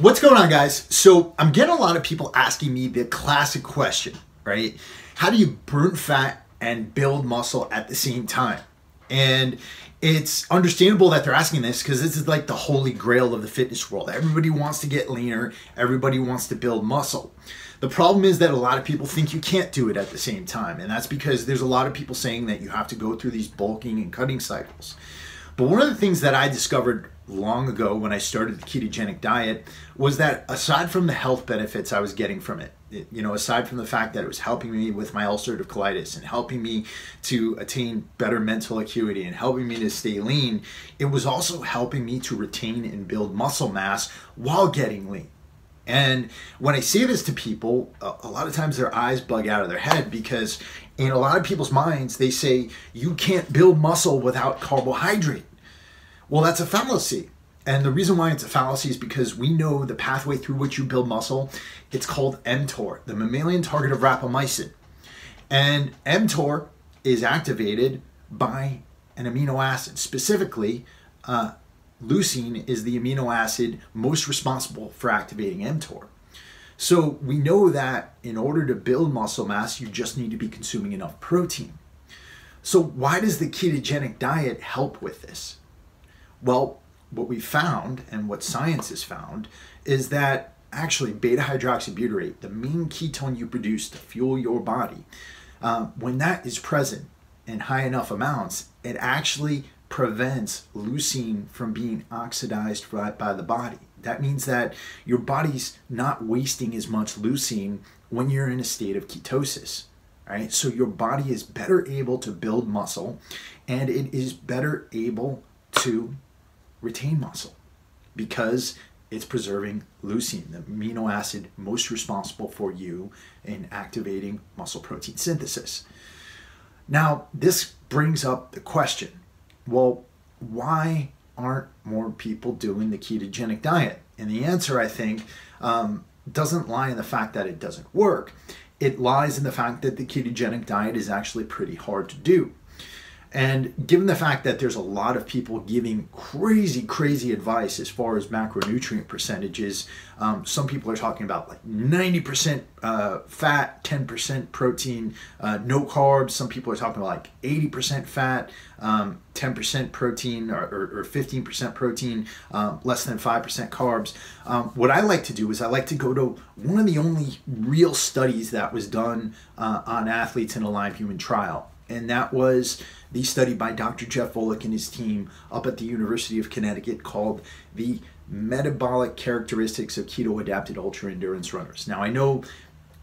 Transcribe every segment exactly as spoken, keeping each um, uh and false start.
What's going on, guys? So I'm getting a lot of people asking me the classic question, right? How do you burn fat and build muscle at the same time? And it's understandable that they're asking this because this is like the holy grail of the fitness world. Everybody wants to get leaner. Everybody wants to build muscle. The problem is that a lot of people think you can't do it at the same time. And that's because there's a lot of people saying that you have to go through these bulking and cutting cycles. But one of the things that I discovered long ago when I started the ketogenic diet was that aside from the health benefits I was getting from it, it you know, aside from the fact that it was helping me with my ulcerative colitis and helping me to attain better mental acuity and helping me to stay lean, it was also helping me to retain and build muscle mass while getting lean. And when I say this to people, a lot of times their eyes bug out of their head because in a lot of people's minds, they say, you can't build muscle without carbohydrate. Well, that's a fallacy. And the reason why it's a fallacy is because we know the pathway through which you build muscle, it's called mTOR, the mammalian target of rapamycin. And mTOR is activated by an amino acid, specifically uh, leucine is the amino acid most responsible for activating mTOR. So we know that in order to build muscle mass, you just need to be consuming enough protein. So why does the ketogenic diet help with this? Well, what we found and what science has found is that actually beta-hydroxybutyrate, the main ketone you produce to fuel your body, uh, when that is present in high enough amounts, it actually prevents leucine from being oxidized by the body. That means that your body's not wasting as much leucine when you're in a state of ketosis, right? So your body is better able to build muscle and it is better able to retain muscle because it's preserving leucine, the amino acid most responsible for you in activating muscle protein synthesis. Now, this brings up the question, well, why aren't more people doing the ketogenic diet? And the answer, I think, um, doesn't lie in the fact that it doesn't work. It lies in the fact that the ketogenic diet is actually pretty hard to do. And given the fact that there's a lot of people giving crazy, crazy advice as far as macronutrient percentages, um, some people are talking about like ninety percent uh, fat, ten percent protein, uh, no carbs. Some people are talking about like eighty percent fat, um, ten percent protein, or, or, or fifteen percent protein, um, less than five percent carbs. Um, what I like to do is I like to go to one of the only real studies that was done uh, on athletes in a live human trial. And that was the study by Doctor Jeff Volek and his team up at the University of Connecticut called the Metabolic Characteristics of Keto Adapted Ultra Endurance Runners. Now, I know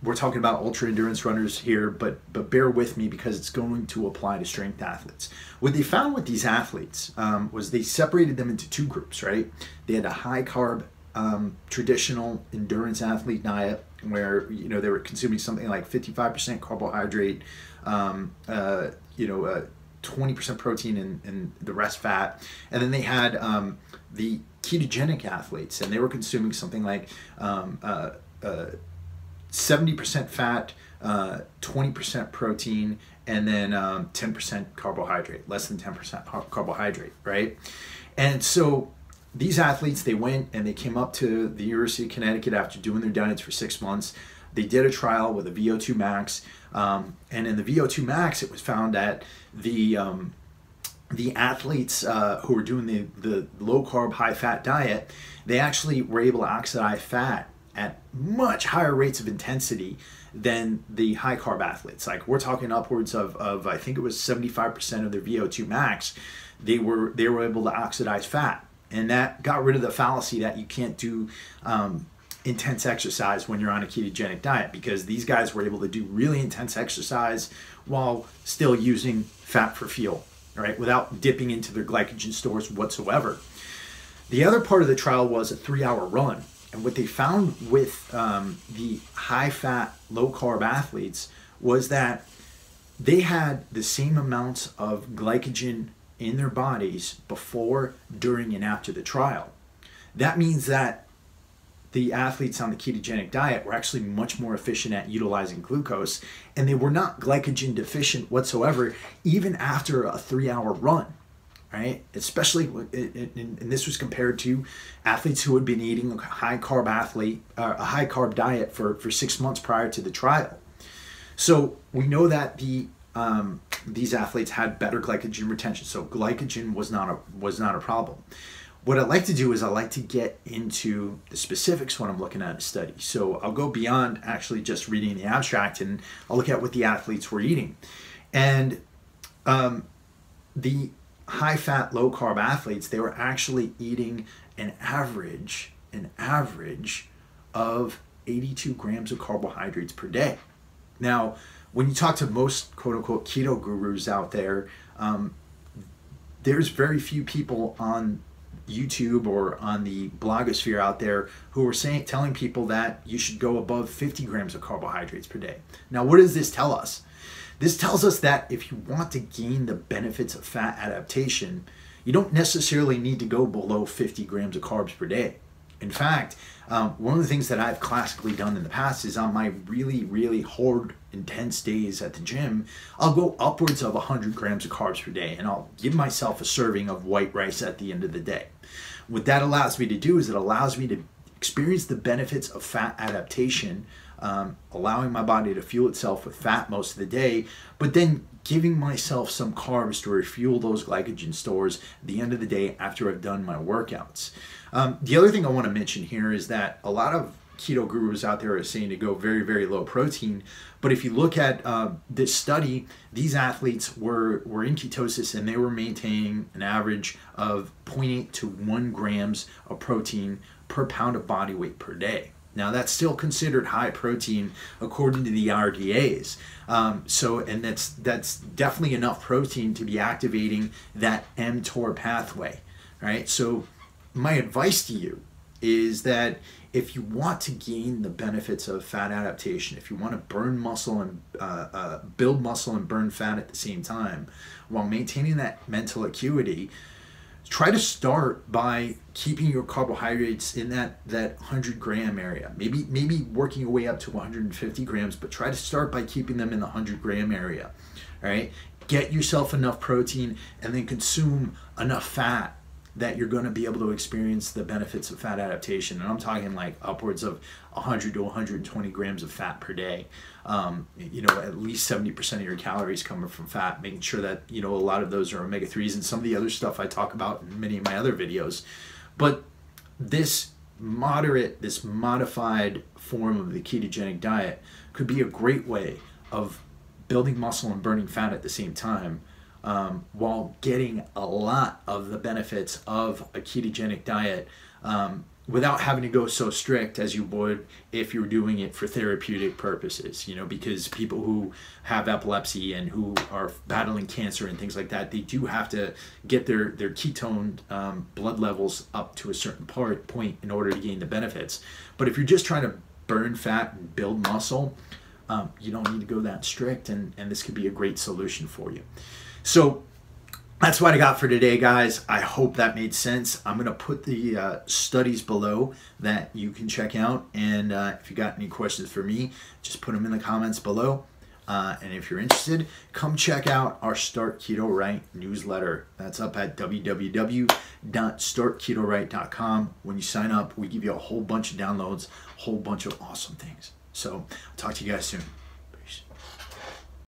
we're talking about ultra endurance runners here, but, but bear with me because it's going to apply to strength athletes. What they found with these athletes um, was they separated them into two groups, right? They had a high carb, um, traditional endurance athlete diet, where, you know, they were consuming something like fifty-five percent carbohydrate, um, uh, you know, uh, twenty percent protein and, and the rest fat. And then they had um, the ketogenic athletes, and they were consuming something like um, uh, uh, seventy percent fat, uh, twenty percent protein, and then um, ten percent carbohydrate, less than ten percent carbohydrate, right? And so these athletes, they went and they came up to the University of Connecticut after doing their diets for six months. They did a trial with a V O two max, um, and in the V O two max, it was found that the um, the athletes uh, who were doing the the low carb, high fat diet, they actually were able to oxidize fat at much higher rates of intensity than the high carb athletes. Like, we're talking upwards of, of I think it was seventy-five percent of their V O two max. They were they were able to oxidize fat. And that got rid of the fallacy that you can't do um, intense exercise when you're on a ketogenic diet, because these guys were able to do really intense exercise while still using fat for fuel, right? Without dipping into their glycogen stores whatsoever. The other part of the trial was a three-hour run. And what they found with um, the high-fat, low-carb athletes was that they had the same amounts of glycogen in their bodies before, during, and after the trial. That means that the athletes on the ketogenic diet were actually much more efficient at utilizing glucose, and they were not glycogen deficient whatsoever, even after a three-hour run. right? Especially, and this was compared to athletes who had been eating a high carb athlete, uh, a high carb diet for for six months prior to the trial. So we know that the um, these athletes had better glycogen retention. So glycogen was not a was not a problem. What I like to do is I like to get into the specifics when I'm looking at a study. So I'll go beyond actually just reading the abstract, and I'll look at what the athletes were eating. And um, the high-fat, low-carb athletes, they were actually eating an average, an average of eighty-two grams of carbohydrates per day. Now, when you talk to most quote-unquote keto gurus out there, um, there's very few people on YouTube or on the blogosphere out there who are saying, telling people that you should go above fifty grams of carbohydrates per day. Now, what does this tell us? This tells us that if you want to gain the benefits of fat adaptation, you don't necessarily need to go below fifty grams of carbs per day. In fact, um, one of the things that I've classically done in the past is on my really, really hard, intense days at the gym, I'll go upwards of one hundred grams of carbs per day, and I'll give myself a serving of white rice at the end of the day. What that allows me to do is it allows me to experience the benefits of fat adaptation, um, allowing my body to fuel itself with fat most of the day, but then giving myself some carbs to refuel those glycogen stores at the end of the day after I've done my workouts. Um, the other thing I want to mention here is that a lot of keto gurus out there are saying to go very, very low protein. But if you look at uh, this study, these athletes were, were in ketosis, and they were maintaining an average of zero point eight to one grams of protein per pound of body weight per day. Now, that's still considered high protein according to the R D As. Um, so, and that's, that's definitely enough protein to be activating that mTOR pathway, right? So my advice to you is that if you want to gain the benefits of fat adaptation, if you want to burn muscle and uh, uh, build muscle and burn fat at the same time while maintaining that mental acuity, try to start by keeping your carbohydrates in that, that one hundred gram area. Maybe, maybe working your way up to one hundred fifty grams, but try to start by keeping them in the one hundred gram area, all right? Get yourself enough protein and then consume enough fat that you're gonna be able to experience the benefits of fat adaptation. And I'm talking like upwards of one hundred to one hundred twenty grams of fat per day. Um, you know, at least seventy percent of your calories coming from fat, making sure that, you know, a lot of those are omega threes and some of the other stuff I talk about in many of my other videos. But this moderate, this modified form of the ketogenic diet could be a great way of building muscle and burning fat at the same time, Um, while getting a lot of the benefits of a ketogenic diet um, without having to go so strict as you would if you were doing it for therapeutic purposes, you know, because people who have epilepsy and who are battling cancer and things like that, they do have to get their, their ketone um, blood levels up to a certain part point in order to gain the benefits. But if you're just trying to burn fat and build muscle, um, you don't need to go that strict, and, and this could be a great solution for you. So that's what I got for today, guys. I hope that made sense. I'm going to put the uh, studies below that you can check out. And uh, if you got any questions for me, just put them in the comments below. Uh, and if you're interested, come check out our Start Keto Right newsletter. That's up at w w w dot start keto right dot com. When you sign up, we give you a whole bunch of downloads, a whole bunch of awesome things. So I'll talk to you guys soon.